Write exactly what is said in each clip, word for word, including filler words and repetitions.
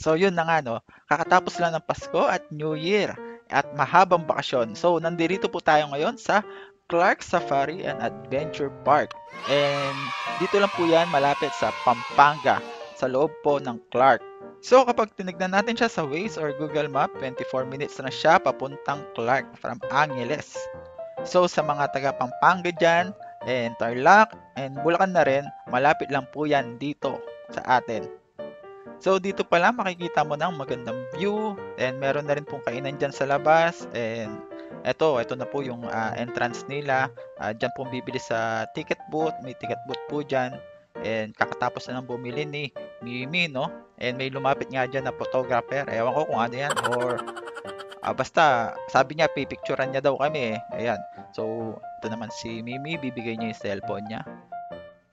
So yun na nga, no? Kakatapos lang ng Pasko at New Year at mahabang bakasyon. So nandirito po tayo ngayon sa Clark Safari and Adventure Park. And dito lang po yan, malapit sa Pampanga, sa loob po ng Clark. So kapag tinignan natin siya sa Waze or Google Map, twenty-four minutes na siya papuntang Clark from Angeles. So sa mga taga Pampanga dyan, and Tarlac, and Bulacan na rin, malapit lang po yan dito sa atin. So dito pala makikita mo ng magandang view, and meron na rin pong kainan dyan sa labas, and eto, eto na po yung uh, entrance nila. Uh, dyan pong bibili sa ticket booth, may ticket booth po dyan, and kakatapos na lang bumili ni Mimi, no? And may lumapit nga dyan na photographer, ewan ko kung ano yan, or Uh, basta, sabi niya, pipicturan niya daw kami eh. Ayan. So, ito naman si Mimi. Bibigay niya yung cellphone niya.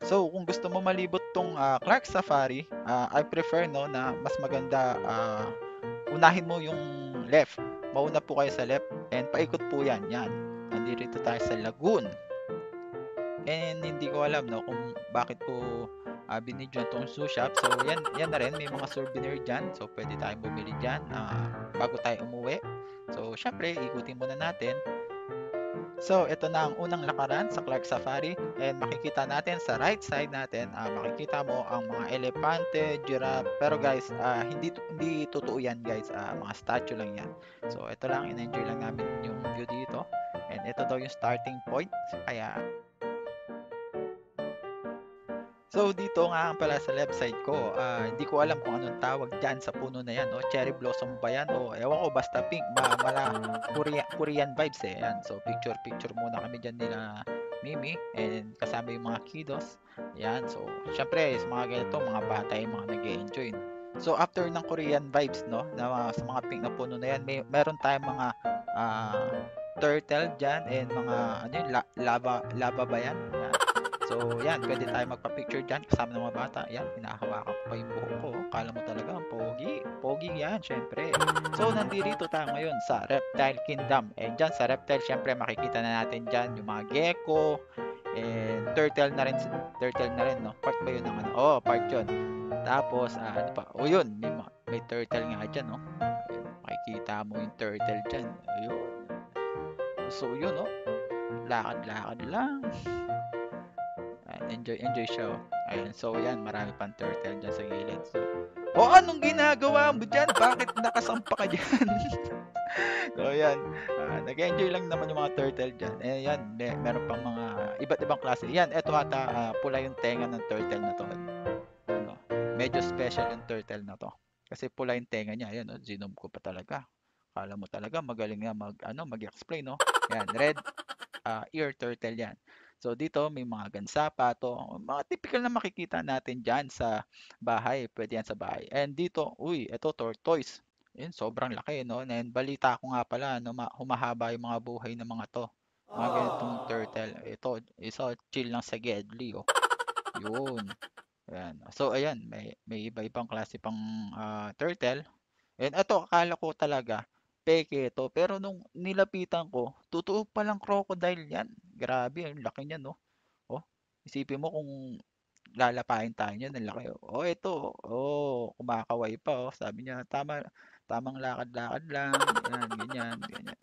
So, kung gusto mo malibot tong uh, Clark Safari, uh, I prefer, no, na mas maganda uh, unahin mo yung left. Mauna po kayo sa left. And paikot po yan. Yan. Nandito tayo sa lagoon. And hindi ko alam, no, kung bakit po uh, binidyan tong shoe shop. So, yan, yan na rin. May mga souvenir dyan. So, pwede tayong bumili dyan uh, bago tayo umuwi. So, syempre, ikutin muna natin. So, ito na ang unang lakaran sa Clark Safari. And makikita natin sa right side natin, uh, makikita mo ang mga elepante, giraffe. Pero guys, uh, hindi, hindi totoo yan guys. Uh, mga statue lang yan. So, ito lang. In-enjoy lang namin yung view dito. And ito daw yung starting point. Kaya... So, dito nga pala sa left side ko, uh, hindi ko alam kung anong tawag dyan sa puno na yan. No? Cherry blossom ba yan? O, ewan ko, basta pink. Ma mala, Korea Korean vibes eh. Ayan. So, picture-picture muna kami dyan nila Mimi. And kasama yung mga kiddos. Ayan. So, syempre, sa mga ganito, mga bata yung mga nag-e-enjoy. So, after ng Korean vibes, no, na, sa mga pink na puno na yan, may, meron tayong mga uh, turtle dyan and mga ano yun, la lava, lava ba yan? Ayan. So, yan, pwede tayo magpa-picture dyan kasama ng mga bata. Yan, hinahawakan ko pa yung buhok ko. Kala mo talaga, pogi. Pogi yan, syempre. So, nandirito tayo ngayon sa Reptile Kingdom. And dyan sa Reptile, syempre, makikita na natin dyan yung mga gecko. And turtle na rin. Turtle na rin, no? Part ba yun ng ano? Oh, part yun. Tapos, uh, ano pa? O, oh, yun. May, may turtle nga dyan, no? Makikita mo yung turtle dyan. Ayun. So, yun, no? Lakad-lakad lang. Enjoy, enjoy show. Ayan, so yan, marami pang turtle dyan sa gilid. So, oh, anong ginagawa mo dyan? Bakit nakasampa ka dyan? So, yan. Uh, nag-enjoy lang naman yung mga turtle dyan. Eh, yan, may, meron pang mga iba't ibang klase. Yan, eto hata, uh, pula yung tenga ng turtle na to. Ano, medyo special yung turtle na to. Kasi pula yung tenga niya. Ayan, oh, zinom ko pa talaga. Kala mo talaga, magaling nga mag, ano, mag-explain, no? Yan, red uh, ear turtle yan. So, dito may mga gansa, pato, mga typical na makikita natin dyan sa bahay. Pwede yan sa bahay. And dito, uy, ito tortoise. Yun, sobrang laki, no? And balita ko nga pala, no, humahaba yung mga buhay ng mga to. Mga aww, ganitong turtle. Ito, isa, chill lang sa gedli, oh. Yun. Ayan. So, ayan, may, may iba-ibang klase pang uh, turtle. And ito, akala ko talaga, peke ito. Pero nung nilapitan ko, totoo palang crocodile yan. Grabe, ang laki niya, no? Oh, isipin mo kung lalapain tayo niya, ang laki. Oh, ito. Oh, kumakaway pa, oh. Sabi niya, tama, tamang lakad-lakad lang. Yan, ganyan, ganyan.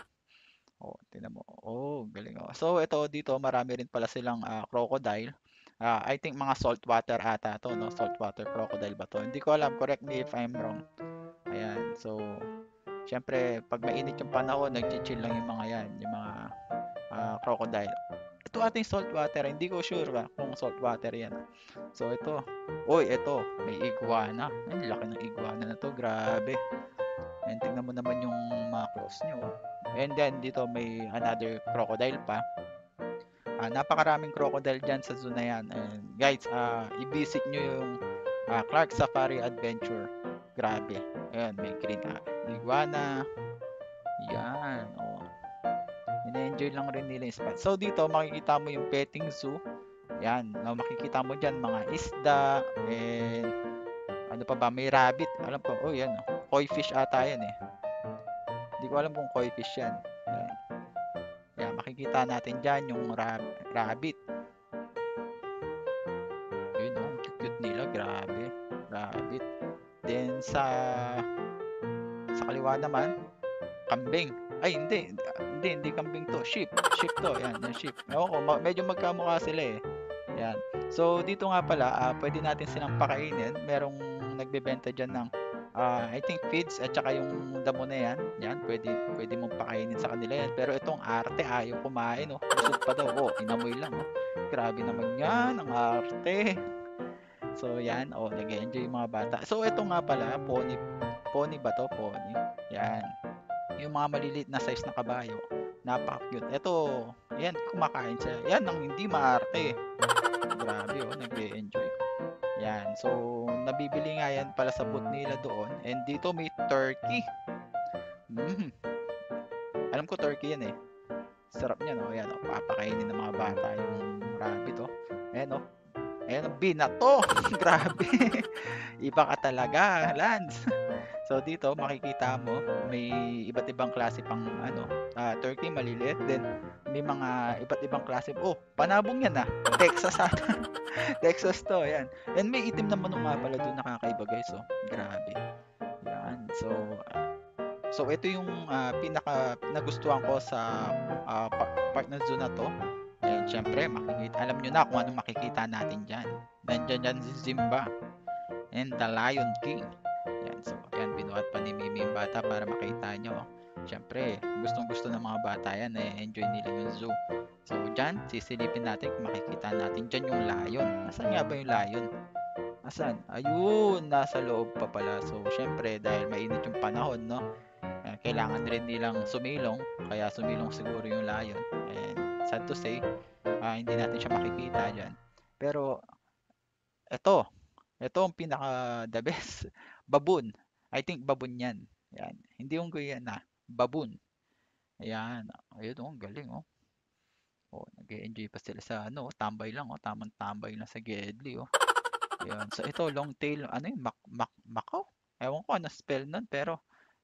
Oh, tingnan mo. Oh, galing, oh. So, ito dito, marami rin pala silang uh, crocodile. Uh, I think mga saltwater ata to, no? Saltwater crocodile ba to? Hindi ko alam. Correct me if I'm wrong. Ayan, so, syempre, pag mainit yung panahon, nag-chill lang yung mga yan, yung mga Uh, crocodile. Ito ating saltwater. Hindi ko sure ba kung saltwater yan. So, ito. Uy, ito. May iguana. Ang laki ng iguana na to. Grabe. And tingnan mo naman yung mga claws nyo. And then, dito may another crocodile pa. Uh, napakaraming crocodile dyan sa zoo na yan. And guys, uh, i-visit nyo yung uh, Clark Safari Adventure. Grabe. Ayan, may green uh, iguana. Yan. O. Enjoy lang rin nila yung spot. So, dito, makikita mo yung petting zoo. Yan. Now, makikita mo dyan, mga isda, and, ano pa ba, may rabbit. Alam ko, oh, yan. Koi fish ata yan, eh. Hindi ko alam kung koi fish yan. Yan. Yan, makikita natin dyan yung rab rabbit. Yun, oh, cute nila. Grabe. Rabbit. Then, sa sa sa kaliwa naman, kambing. Ay, hindi. Hindi, hindi kambing to. Sheep. Sheep to. Yan, yung sheep. Oo, medyo magkamukha sila eh. Yan. So, dito nga pala, uh, pwede natin silang pakainin. Merong nagbebenta dyan ng, uh, I think, feeds at saka yung damo na yan. Yan, pwede, pwede mong pakainin sa kanila yan. Pero itong arte, ayaw kumain. Oh. Busog pa daw. Oh, inamoy lang. Oh. Grabe naman yan, ang arte. So, yan. Oh, nag-enjoy yung mga bata. So, ito nga pala, pony. Pony ba to? Pony. Yan. Yung mga maliliit na size na kabayo. Napaka-cute. Ito, yan, kumakain siya. Yan, ang hindi maarte. Grabe, oh, nag-enjoy. Yan, so, nabibili nga yan pala sa booth nila doon. And dito may turkey. Mm. Alam ko turkey yan eh. Sarap niya, no? Yan, oh, papakainin ng mga bata yung rabbit, oh. Ayan, oh. Ayan, binato. Grabe. Iba ka talaga, Lance. So, dito, makikita mo, may iba't ibang klase pang, ano, uh, turkey, maliliit. Then, may mga iba't ibang klase. Oh, panabong yan ah. Texas ata. Texas to, yan. And may itim na manong nga pala doon, nakakaiba guys, oh. Grabe. Yan. So, uh, so ito yung uh, pinaka nagustuhan ko sa uh, part na zone na to. And, syempre, makikita. Alam nyo na kung ano makikita natin dyan. Nandyan dyan si Simba. And The Lion King. Yan, so, yan, binuhat pa ni Mimi yung bata para makita nyo. Siyempre, gustong gusto ng mga bata yan, na-enjoy nila yung zoo. So, dyan, sisilipin natin kung makikita natin dyan yung lion. Nasaan nga ba yung lion? Nasaan? Ayun, nasa loob pa pala. So, siyempre, dahil mainit yung panahon, no? Kailangan rin nilang sumilong, kaya sumilong siguro yung lion. And, sad to say, uh, hindi natin siya makikita dyan. Pero, eto, ito ang pinaka the best. Baboon. I think baboon yan. Yan. Hindi yung kuya na. Baboon. Ayan. Ayun. Oh, galing oh. Oh, nag-enjoy pa sila sa ano. Tambay lang oh. Tamang tambay lang sa Gedli oh. Ayan. So ito long tail. Ano yung mak mak makaw? Ewan ko ano spell nun. Pero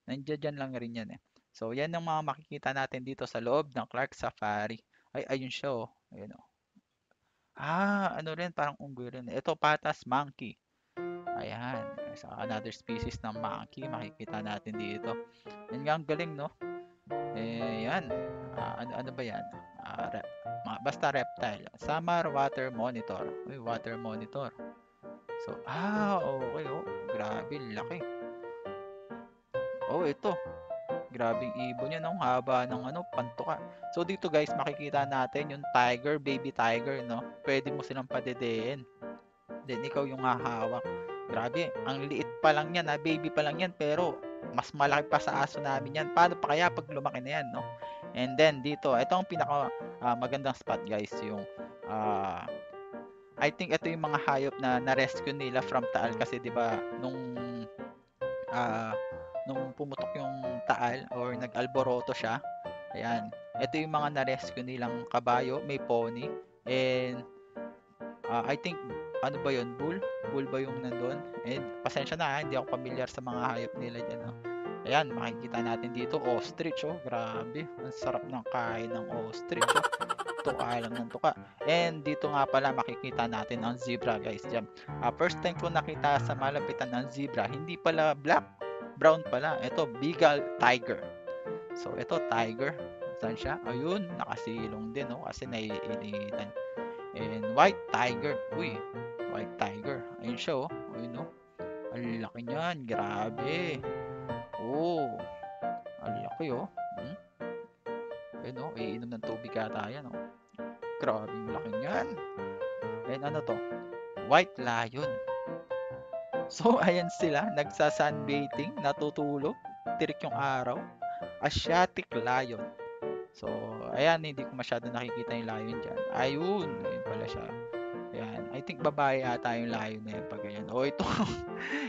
nandiyan dyan lang rin yan eh. So yan ang mga makikita natin dito sa loob ng Clark Safari. Ay ayun siya oh. Ayan oh. Ah, ano rin, parang unggoy rin. Ito, patas monkey. Ayan. So, another species ng monkey, makikita natin dito. Yan nga, ang galing, no? Eh, yan. Uh, ano, ano ba yan? Uh, rep, basta reptile. Summer water monitor. Uy, water monitor. So, ah, okay, oh. Grabe, laki. Oh, ito. Grabing ibon yan, ang haba ng ano, pantuka. So dito guys, makikita natin yung tiger, baby tiger, no? Pwede mo silang padedein. Then ikaw yung hahawak. Grabe, ang liit pa lang yan, ha? Baby pa lang yan, pero mas malaki pa sa aso namin yan. Paano pa kaya pag lumaki na yan, no? And then dito, ito ang pinaka uh, magandang spot guys, yung uh, I think ito yung mga hayop na na-rescue nila from Taal kasi di ba nung ah uh, nung pumutok yung Taal or nag-alboroto siya. Ayan. Ito yung mga na-rescue nilang kabayo. May pony. And uh, I think, ano ba yun? Bull? Bull ba yung nandun? And pasensya na ha. Hindi ako familiar sa mga hayop nila dyan. No? Ayan. Makikita natin dito. Ostrich. Oh. Grabe. Ang sarap ng kain ng ostrich. Oh. Tuka lang ng tuka. And dito nga pala makikita natin ang zebra guys. Diyan. Uh, first time ko nakita sa malapitan ng zebra. Hindi pala black. Brown pala. Ito, beagle tiger. So, ito, tiger. Saan siya? Ayun, nakasilong din, no? Kasi naiinitan. And white tiger. Uy, white tiger. Ayun siya, oh. Ayun, oh. Ang laki niyan. Grabe. Oh. Ang laki, oh. Hmm? Ayun, oh. Iinom ng tubig kata yan, oh. Grabe, ang laki niyan. And ano to? White lion. So, ayan sila, nagsa-sunbathing, natutulog, tirik yung araw, Asiatic lion. So, ayan, hindi ko masyado nakikita yung lion dyan. Ayun, ayun pala siya. Ayan, I think babae ata yung lion na yun pag ganyan. O, ito,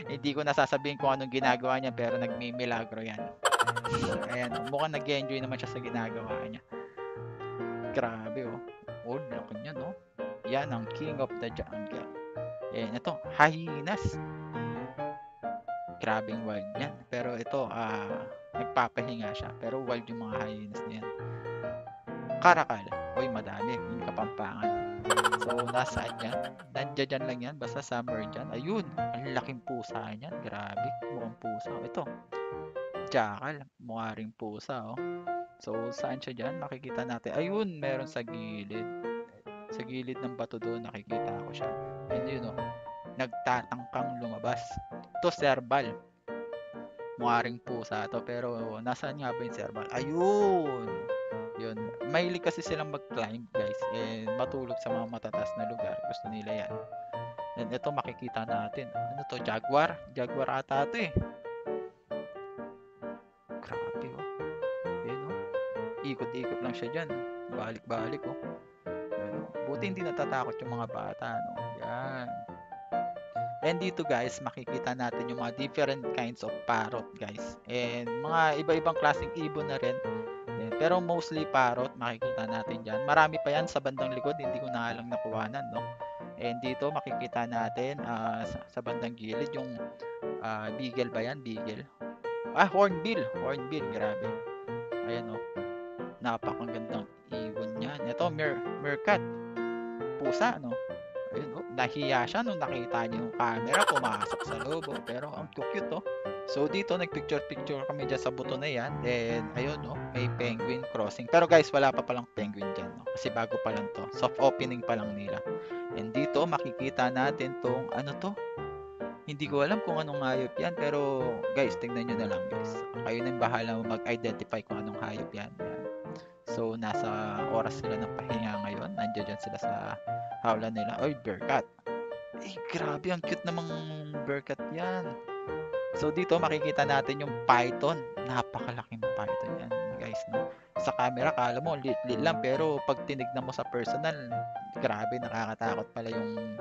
hindi ko nasasabihin kung anong ginagawa niya, pero nagmimilagro yan. Ayan, mukhang nag-enjoy naman siya sa ginagawa niya. Grabe, oh. Oh, laki niya, no? Yan, ang king of the jungle. Ayan, ito, hyenas. Grabing wild yan. Pero ito, uh, nagpapahinga siya. Pero wild yung mga hyenas niyan. Karakal. Uy, madami. Yung kapampangan. So, nasaan yan? Nandiyan dyan lang yan. Basta summer dyan. Ayun. Ang laking pusa yan. Grabe. Mukhang pusa. Ito. Jackal. Mukha ring pusa. Oh. So, saan siya dyan? Makikita natin. Ayun. Meron sa gilid. Sa gilid ng bato doon. Nakikita ko siya. And yun o. Oh, nagtatangkang lumabas. Ito, serbal. Mukha ring pusa to. Pero, nasaan nga ba yung serbal? Ayun. Yun. Mahilig kasi silang mag-climb, guys. And matulog sa mga matatas na lugar. Gusto nila yan. And ito, makikita natin. Ano to? Jaguar? Jaguar ata ito eh. Grabe, oh. Yun, oh. Ikot-ikot lang siya dyan. Balik-balik, oh. Yun, oh. Buti hindi natatakot yung mga bata, no? Yan. And dito, guys, makikita natin yung mga different kinds of parrot, guys. And mga iba-ibang klaseng ibon na rin. Pero mostly parrot, makikita natin dyan. Marami pa yan sa bandang likod, hindi ko na lang nakuwanan, no? And dito, makikita natin uh, sa, sa bandang gilid, yung uh, beagle ba yan? Beagle. Ah, hornbill. Hornbill, grabe. Ayan, no? Napakagandang ibon yan. Ito, mer mercat. Pusa, no? Ayan, no? Nahiya siya nung nakita niya yung camera, pumasok sa loob, oh. Pero ang cute, no? So, dito, nagpicture-picture kami dyan sa buto na yan. Then, ayun, no? May penguin crossing. Pero, guys, wala pa palang penguin dyan, no? Kasi bago pa lang to. Soft opening pa lang nila. And dito, makikita natin tong, ano to? Hindi ko alam kung anong hayop yan. Pero, guys, tingnan nyo na lang, guys. Kayo na yung bahala mag-identify kung anong hayop yan. So, nasa oras sila ng pahinga ngayon. Nandiyan dyan sila sa hawla nila. Oy, bearcat. Eh, grabe. Ang cute namang bearcat yan. So, dito makikita natin yung python. Napakalaking python yan, guys, no? Sa camera, kala mo, lit-lit lang. Pero, pag tinignan mo sa personal, grabe, nakakatakot pala yung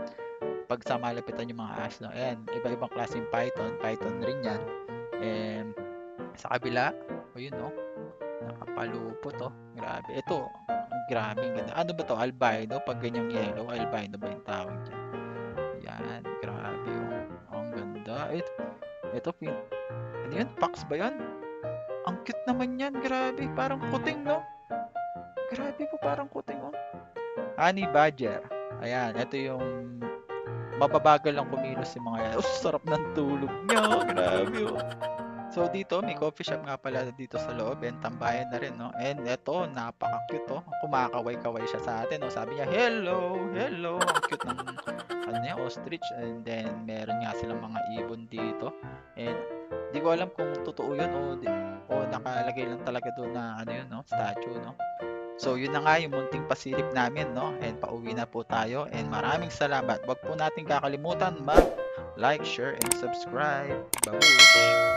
pagsamalapitan yung mga ass, no? Ayan, iba-ibang klaseng python. Python rin yan. And, sa kabila, o yun, no? Nakapalupot, oh. Grabe. Ito, grabe, ganda. Ano ba to? Albino? Pag ganyang yellow, albino ba yung tawag dyan? Ayan, grabe, oh. Ang ganda. Ito. Ito, pin... Ano yun? Fox ba yun? Ang cute naman yan. Grabe. Parang kuting, no? Grabe po. Parang kuting, oh. Honey badger. Ayan. Ito yung... Mababagal lang kumilos yung mga yan. Oh, sarap ng tulog nyo. Grabe, oh. So, dito, may coffee shop nga pala dito sa loob. And tambayan na rin, no? And ito, napaka-cute, oh. Kumakaway-kaway siya sa atin, no? Sabi niya, hello, hello. Ang cute ng... Ano niya? Ostrich. And then, meron nga silang mga ibon dito. And, di ko alam kung totoo yun o, di, o nakalagay lang talaga doon na, ano yun, no? Statue, no? So, yun na nga yung munting pasilip namin, no? And, pauwi na po tayo. And, maraming salamat. Huwag po natin kakalimutan mag-like, share, and subscribe. Babush!